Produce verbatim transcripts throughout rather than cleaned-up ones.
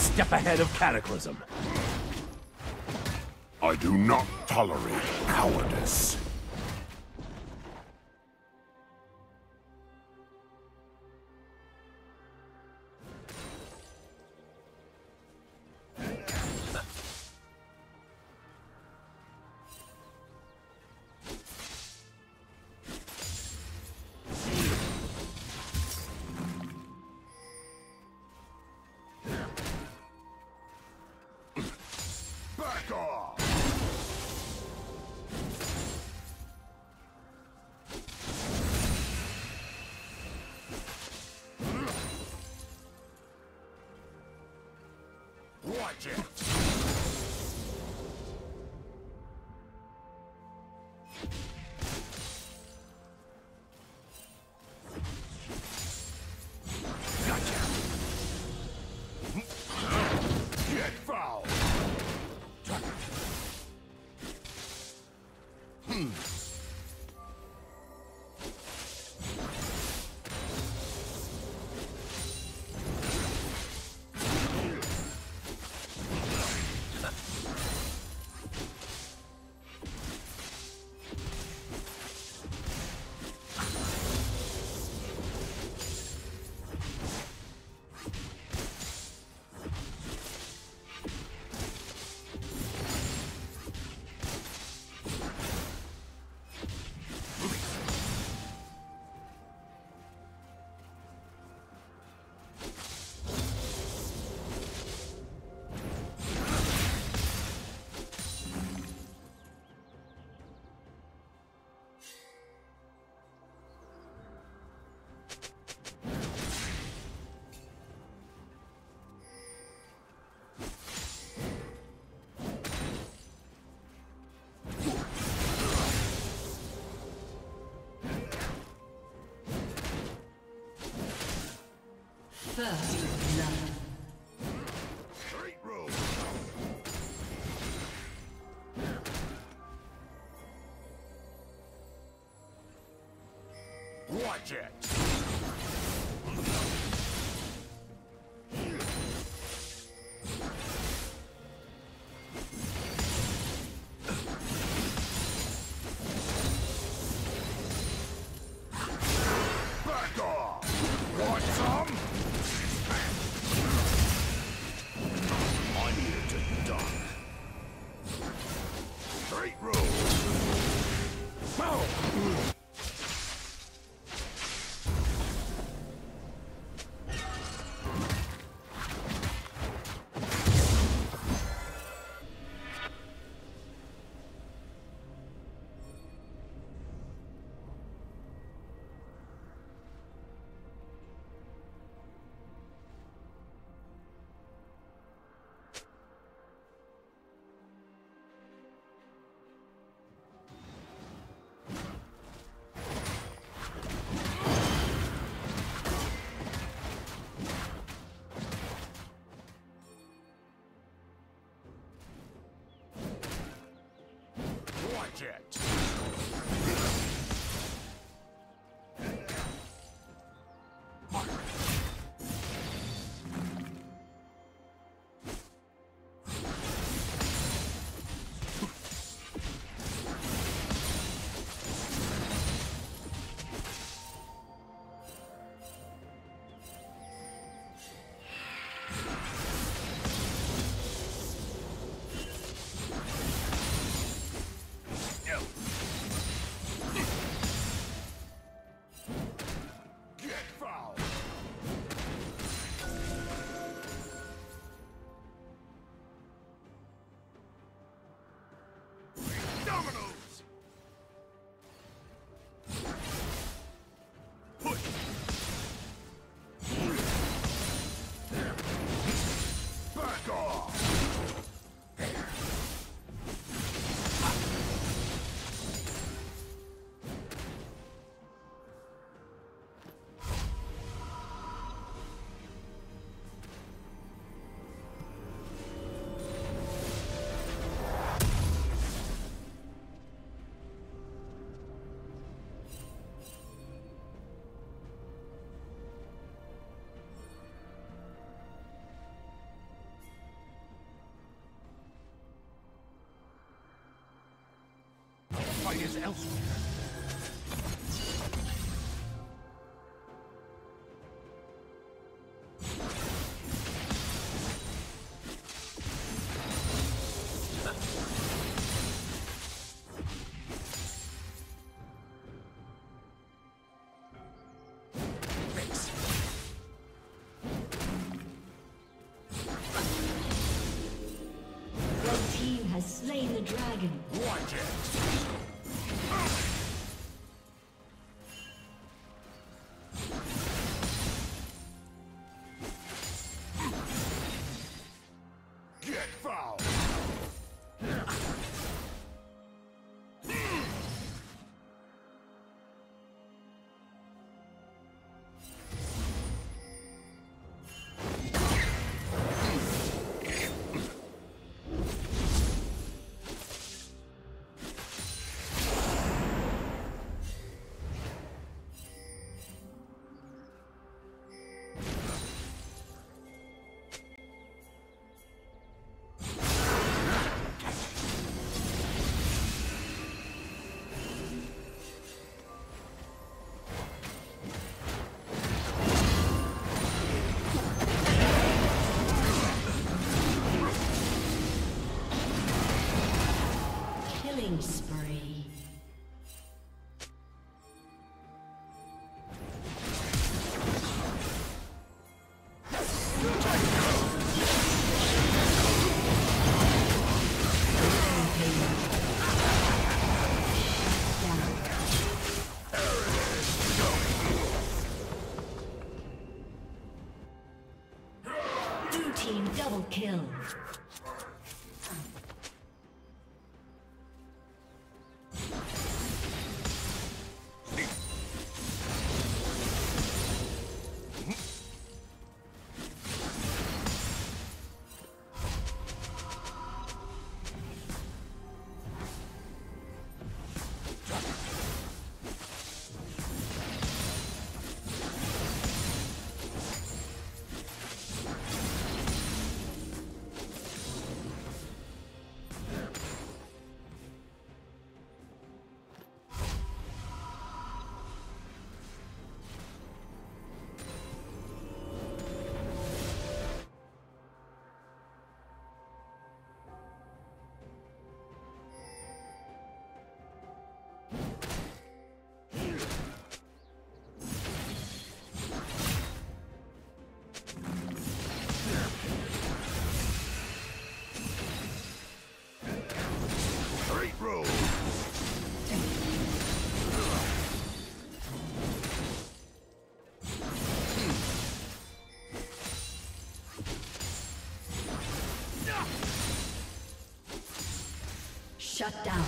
step ahead of Cataclysm. I do not tolerate cowardice. First love. Watch it. Roll. fight is elsewhere. Kill. Shut down.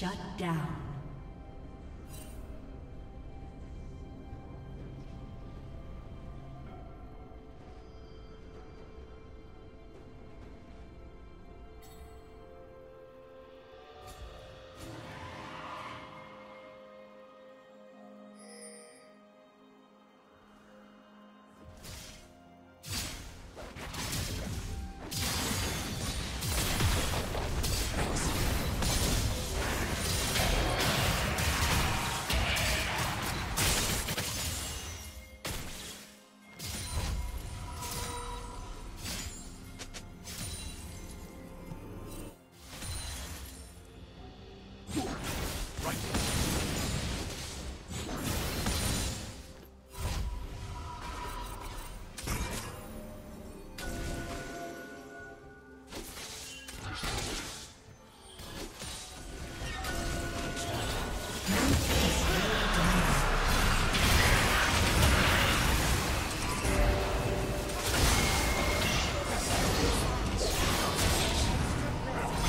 Shut down. Killing spree.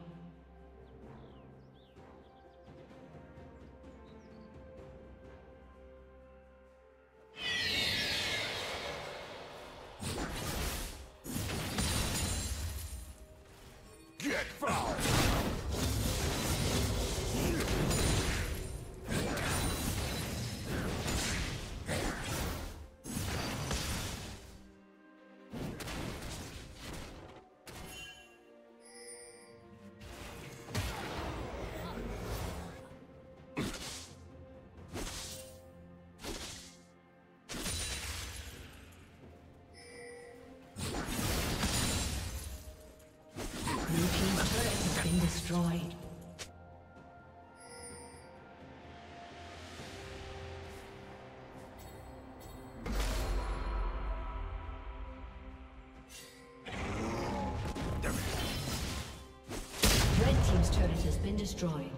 Destroyed. Red team's turret has been destroyed.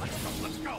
Let's go, let's go!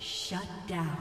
Shut down.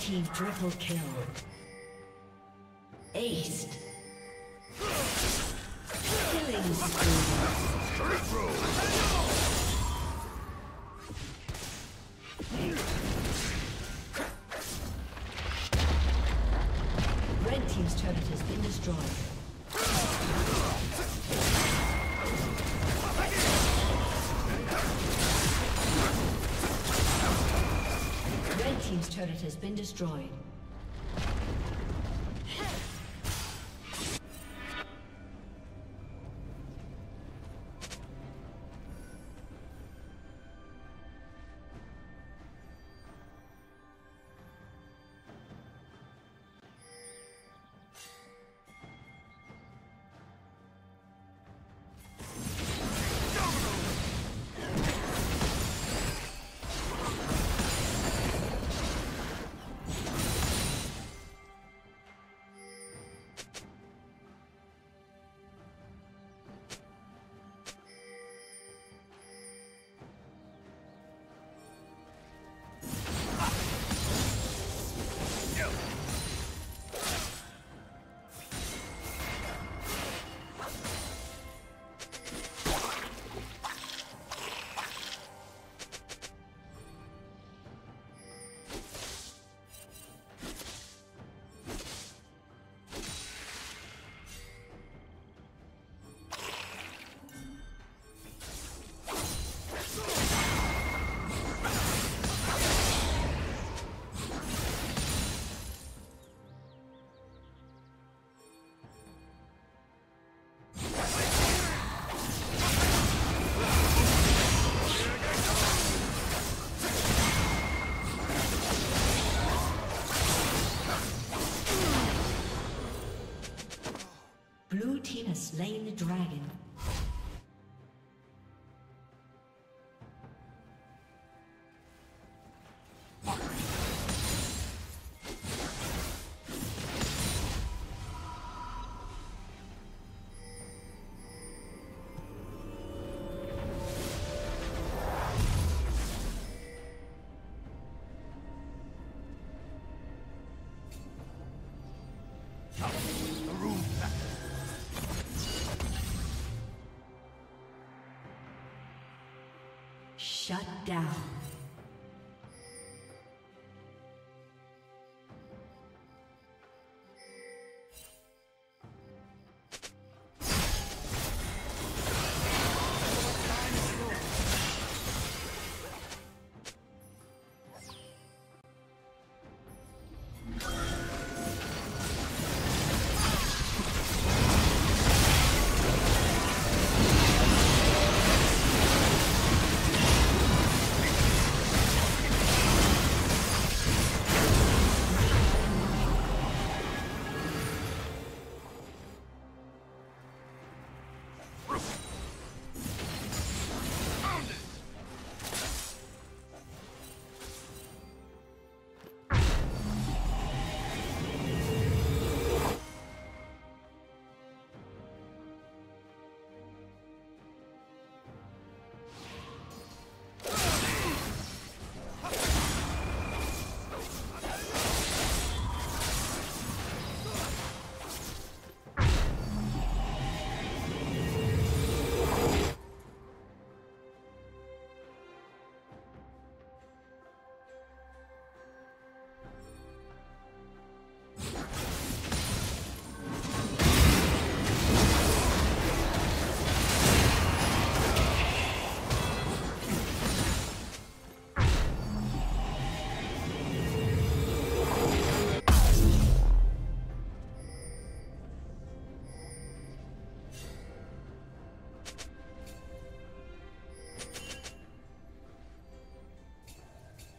Team triple kill. Ace. Killing spree. Red team's turret has been destroyed. Team's turret has been destroyed. Shut down.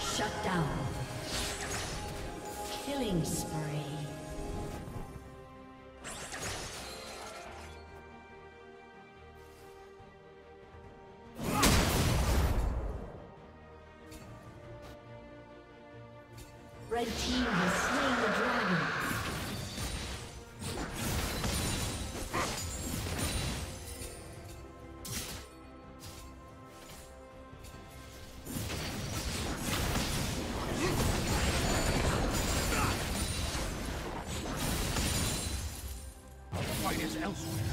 Shut down. Killing spree. Red team has slain the dragon. elsewhere. Dominating.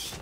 You